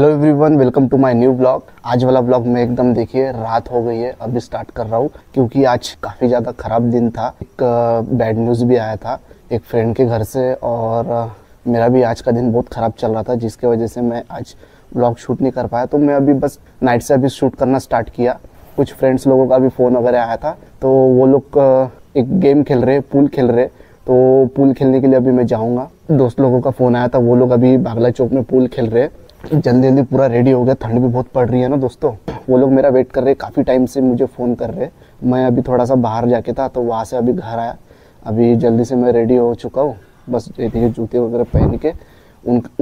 Hello everyone, welcome to my new blog. आज वाला blog में एकदम देखिए रात हो गई है, अभी स्टार्ट कर रहा हूँ क्योंकि आज काफ़ी ज़्यादा ख़राब दिन था। एक बैड न्यूज़ भी आया था एक फ्रेंड के घर से और मेरा भी आज का दिन बहुत ख़राब चल रहा था, जिसके वजह से मैं आज ब्लॉग शूट नहीं कर पाया। तो मैं अभी बस नाइट से अभी शूट करना स्टार्ट किया। कुछ फ्रेंड्स लोगों का भी फ़ोन वगैरह आया था, तो वो लोग एक गेम खेल रहे, पूल खेल रहे, तो पूल खेलने के लिए अभी मैं जाऊँगा। दोस्त लोगों का फ़ोन आया था, वो लोग अभी बागला चौक में पूल खेल रहे हैं। जल्दी पूरा रेडी हो गया, ठंड भी बहुत पड़ रही है ना दोस्तों। वो लोग मेरा वेट कर रहे हैं, काफ़ी टाइम से मुझे फ़ोन कर रहे हैं। मैं अभी थोड़ा सा बाहर जाके था तो वहाँ से अभी घर आया। अभी जल्दी से मैं रेडी हो चुका हूँ, बस देखिए जूते वगैरह पहन के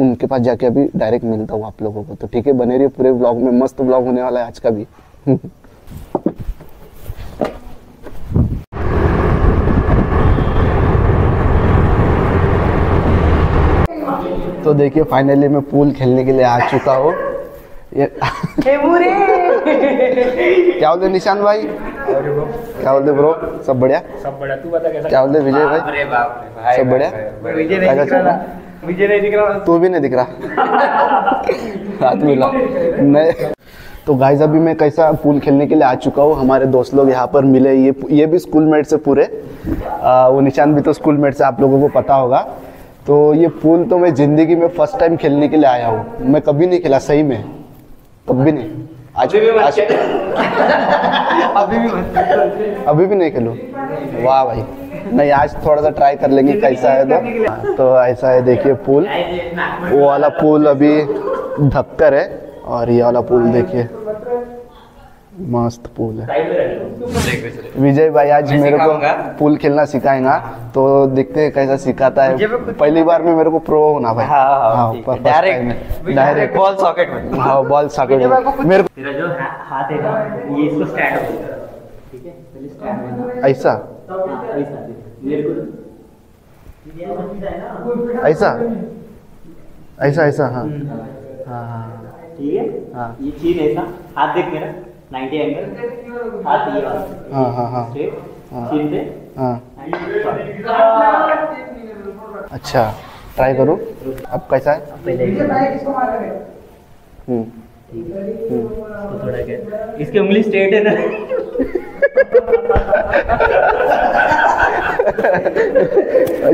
उनके पास जाके अभी डायरेक्ट मिलता हूँ आप लोगों को। तो ठीक है, बने रहिए पूरे ब्लॉग में, मस्त ब्लॉग होने वाला है आज का भी। तो देखिए फाइनली मैं पूल खेलने के लिए आ चुका हूँ। क्या बोलते निशान भाई, क्या बोलते ब्रो? सब बढ़िया, सब बढ़िया। तू बता कैसा? क्या बोलते विजय भाई? भाई सब बढ़िया। विजय नहीं दिख रहा, तू भी नहीं दिख रहा। नहीं तो गाइस, अभी मैं कैसा पूल खेलने के लिए आ चुका हूँ। हमारे दोस्त लोग यहाँ पर मिले, ये भी स्कूलमेट से पूरे, वो निशान भी तो स्कूलमेट से, आप लोगों को पता होगा। तो ये पूल तो मैं ज़िंदगी में फर्स्ट टाइम खेलने के लिए आया हूँ। मैं कभी नहीं खेला, सही में कभी नहीं। अभी भी नहीं खेलो? वाह भाई, नहीं आज थोड़ा सा ट्राई कर लेंगे कैसा है। तो ऐसा है देखिए पूल, वो वाला पूल अभी ढक्कर है और ये वाला पूल देखिए मस्त पूल है। विजय भाई आज मेरे को पूल खेलना सिखाएगा, तो देखते हैं कैसा सिखाता है। पहली बार में मेरे को प्रो होना भाई। हाँ, डायरेक्ट बॉल सॉकेट में। हाँ बॉल सॉकेट में मेरे को तेरा जो हाथ है ना, ये इसको स्टैंड होगा, ठीक है? पहले स्टैंड होगा ऐसा ऐसा ऐसा ऐसा। हाँ हाँ ठीक है। हाँ ये चीज ऐसा, हाथ देख मेरा 90 एंगल, हाथ ये वाला। हाँ हाँ हाँ ठीक है। हाँ अच्छा, ट्राई करो अब कैसा है। थोड़ा क्या, इसकी उंगली स्ट्रेट है ना।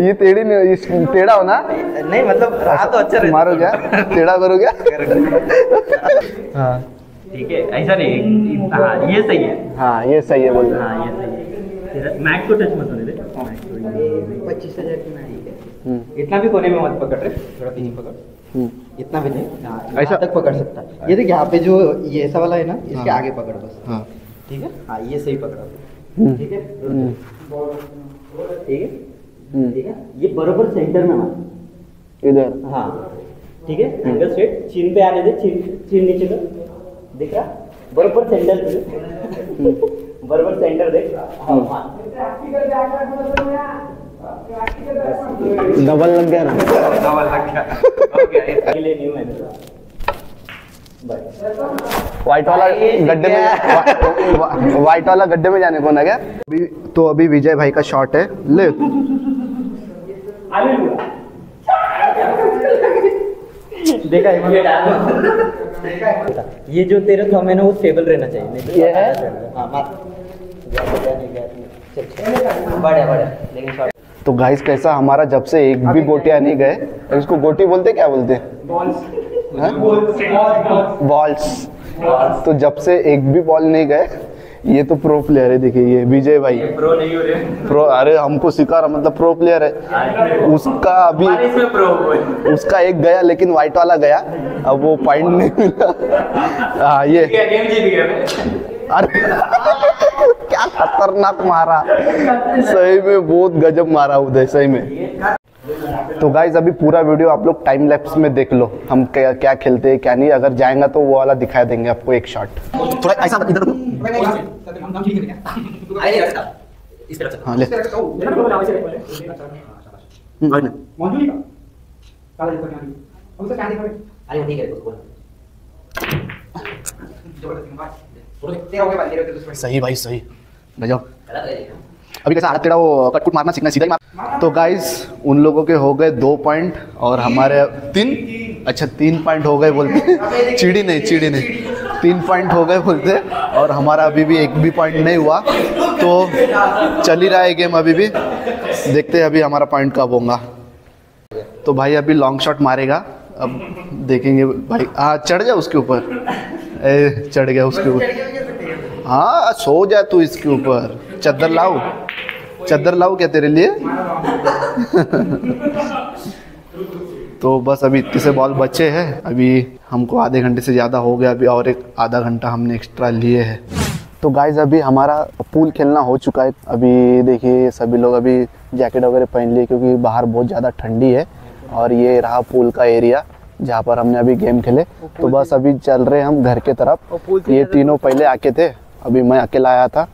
ये टेढ़ी नहीं, टेढ़ा हो ना? नहीं मतलब हाथ तो अच्छा मारो, क्या टेढ़ा करो क्या? हाँ ठीक है, ऐसा नहीं। हाँ ये सही है, हाँ ये सही है बोल। हाँ ये सही है, मैक को टच मत होने दे। 25,000 की मैक है, इतना भी कोने में मत पकड़ रहे, थोड़ा पीछे पकड़, इतना भी नहीं, ऐसा तक पकड़ सकता है। ये देख यहाँ पे जो ये ऐसा वाला है ना, इसके आगे पकड़ बस। हाँ ठीक है, हाँ ये सही पकड़ा, ठीक है ठीक है ठीक है। ये बराबर सेंटर में मार इधर। हाँ ठीक है, एंगल स्ट्रेट, चीन पे आने दे, चीन नीचे कर, देखा बराबर सेंटर पे, बराबर सेंटर देख। डबल लग गया ना, डबल लग गया। ओके इसके लिए न्यू है व्हाइट वाला गड्ढे में, व्हाइट वाला गड्ढे में जाने को ना क्या? अभी तो अभी विजय भाई का शॉट है, ले देखा है। ये जो तेरा थंब है ना वो स्टेबल रहना चाहिए, नहीं तो ये है। हां मार, बढ़िया बढ़िया। लेकिन तो गाइस कैसा हमारा, जब से एक भी गोटियां नहीं गए। इसको गोटी बोलते, क्या बोलते? बॉल्स। तो जब से एक भी बॉल नहीं गए, ये तो प्रो प्लेयर है। देखिए ये विजय भाई प्रो नहीं हो रहे, प्रो अरे हमको सिखा रहा, मतलब प्रो प्लेयर है। उसका अभी प्रो उसका एक गया, लेकिन व्हाइट वाला गया, अब वो पॉइंट नहीं मिला। हाँ ये गेम जीत गया। अरे क्या खतरनाक मारा, सही में बहुत गजब मारा उदय, सही में। तो गाइज अभी पूरा वीडियो आप लोग टाइम लैप्स में देख लो, हम क्या खेलते हैं क्या नहीं। अगर जाएगा तो वो वाला दिखाई देंगे आपको एक शॉट। थोड़ा ऐसा इधर, हाँ ले सही भाई सही, गजब। अभी कैसा हाथ टेढ़ा, वो कटकुट मारना सीखना सीधा ही। तो गाइज उन लोगों के हो गए 2 पॉइंट और हमारे 3। अच्छा 3 पॉइंट हो गए बोलते, चिड़ी नहीं 3 पॉइंट हो गए बोलते, और हमारा अभी भी 1 भी पॉइंट नहीं हुआ। तो चल ही रहा है गेम अभी भी, देखते हैं अभी हमारा पॉइंट कब होगा। तो भाई अभी लॉन्ग शॉट मारेगा, अब देखेंगे भाई। हाँ चढ़ जा उसके ऊपर, चढ़ गया उसके ऊपर। हाँ सो जा तू इसके ऊपर, चादर लाओ क्या तेरे लिए। तो बस अभी इतने से बॉल बचे हैं, अभी हमको आधे घंटे से ज़्यादा हो गया अभी, और एक आधा घंटा हमने एक्स्ट्रा लिए है। तो गाइज अभी हमारा पूल खेलना हो चुका है। अभी देखिए सभी लोग अभी जैकेट वगैरह पहन लिए, क्योंकि बाहर बहुत ज़्यादा ठंडी है। और ये रहा पूल का एरिया जहाँ पर हमने अभी गेम खेले। तो बस अभी चल रहे हम घर के तरफ। ये तीनों पहले आके थे, अभी मैं अकेला आया था।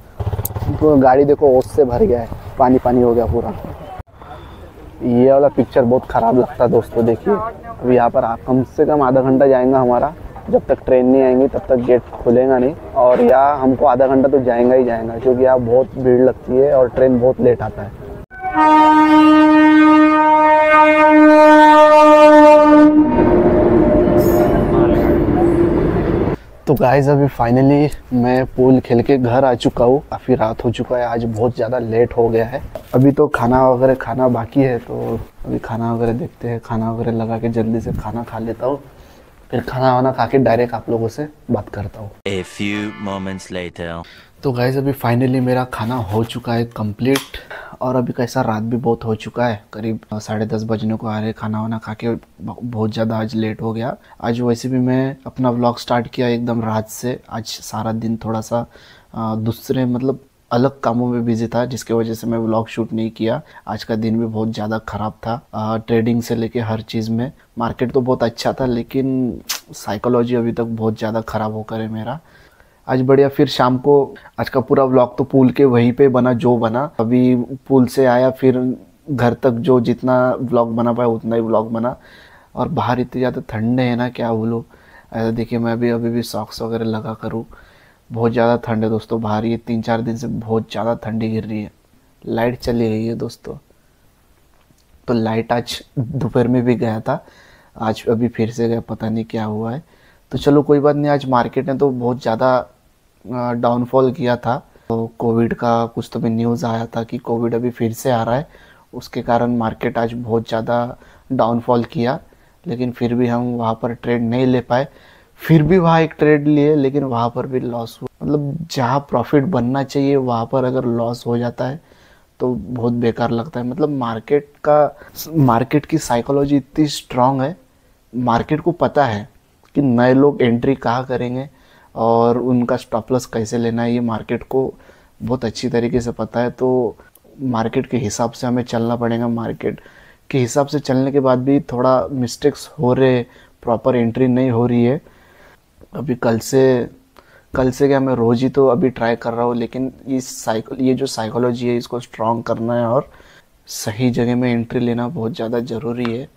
तो गाड़ी देखो ओस से भर गया है, पानी पानी हो गया पूरा। ये वाला पिक्चर बहुत ख़राब लगता है दोस्तों। देखिए अब यहाँ पर कम से कम आधा घंटा जाएगा हमारा, जब तक ट्रेन नहीं आएंगी तब तक गेट खुलेगा नहीं। और यहाँ हमको आधा घंटा तो जाएगा ही जाएगा, क्योंकि यहाँ बहुत भीड़ लगती है और ट्रेन बहुत लेट आता है। तो गाइज अभी फाइनली मैं पूल खेल के घर आ चुका हूँ। काफ़ी रात हो चुका है, आज बहुत ज़्यादा लेट हो गया है। अभी तो खाना वगैरह खाना बाकी है, तो अभी खाना वगैरह देखते हैं। खाना वगैरह लगा के जल्दी से खाना खा लेता हूँ, फिर खाना वाना खा के डायरेक्ट आप लोगों से बात करता हूँ। A few moments later. तो गाइज अभी फाइनली मेरा खाना हो चुका है कंप्लीट। और अभी कैसा रात भी बहुत हो चुका है, करीब 10:30 बजने को आ रहे। खाना वाना खा के बहुत ज़्यादा आज लेट हो गया। आज वैसे भी मैं अपना व्लॉग स्टार्ट किया एकदम रात से। आज सारा दिन थोड़ा सा दूसरे मतलब अलग कामों में बिजी था, जिसके वजह से मैं व्लॉग शूट नहीं किया। आज का दिन भी बहुत ज़्यादा ख़राब था, ट्रेडिंग से लेके हर चीज़ में। मार्केट तो बहुत अच्छा था, लेकिन साइकोलॉजी अभी तक बहुत ज़्यादा ख़राब होकर है मेरा। आज बढ़िया फिर शाम को, आज का पूरा व्लॉग तो पूल के वहीं पे बना जो बना। अभी पूल से आया फिर घर तक जो जितना व्लॉग बना पाया उतना ही व्लॉग बना। और बाहर इतने ज़्यादा ठंड है ना क्या बोलो। ऐसा देखिए मैं अभी भी सॉक्स वगैरह लगा करूँ, बहुत ज़्यादा ठंड है दोस्तों बाहर। ये 3-4 दिन से बहुत ज़्यादा ठंडी गिर रही है। लाइट चली गई है दोस्तों, तो लाइट आज दोपहर में भी गया था, आज अभी फिर से गया, पता नहीं क्या हुआ है। तो चलो कोई बात नहीं। आज मार्केट ने तो बहुत ज़्यादा डाउनफॉल किया था। तो कोविड का कुछ तो भी न्यूज़ आया था कि कोविड अभी फिर से आ रहा है, उसके कारण मार्केट आज बहुत ज़्यादा डाउनफॉल किया। लेकिन फिर भी हम वहाँ पर ट्रेड नहीं ले पाए, फिर भी वहाँ एक ट्रेड लिए, लेकिन वहाँ पर भी लॉस हुआ। मतलब जहाँ प्रॉफिट बनना चाहिए वहाँ पर अगर लॉस हो जाता है तो बहुत बेकार लगता है। मतलब मार्केट की साइकोलॉजी इतनी स्ट्रांग है, मार्केट को पता है कि नए लोग एंट्री कहाँ करेंगे और उनका स्टॉप लॉस कैसे लेना है, ये मार्केट को बहुत अच्छी तरीके से पता है। तो मार्केट के हिसाब से हमें चलना पड़ेगा। मार्केट के हिसाब से चलने के बाद भी थोड़ा मिस्टेक्स हो रहे, प्रॉपर एंट्री नहीं हो रही है। अभी कल से क्या मैं रोज़ ही तो अभी ट्राई कर रहा हूँ, लेकिन ये जो साइकोलॉजी है इसको स्ट्रॉन्ग करना है और सही जगह में एंट्री लेना बहुत ज़्यादा ज़रूरी है।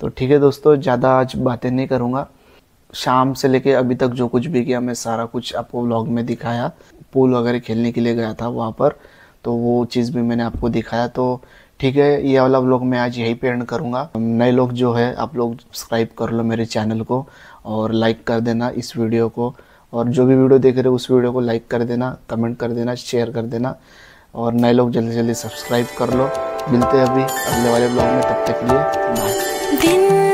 तो ठीक है दोस्तों, ज़्यादा आज बातें नहीं करूँगा। शाम से लेके अभी तक जो कुछ भी किया मैं सारा कुछ आपको व्लॉग में दिखाया। पूल वगैरह खेलने के लिए गया था वहाँ पर, तो वो चीज़ भी मैंने आपको दिखाया। तो ठीक है, ये वाला व्लॉग मैं आज यहीं पे एंड करूँगा। नए लोग जो है आप लोग सब्सक्राइब कर लो मेरे चैनल को और लाइक कर देना इस वीडियो को। और जो भी वीडियो देख रहे हो उस वीडियो को लाइक कर देना, कमेंट कर देना, शेयर कर देना। और नए लोग जल्दी जल्दी सब्सक्राइब कर लो। मिलते हैं अभी अगले वाले व्लॉग में, तब तक के लिए बाय।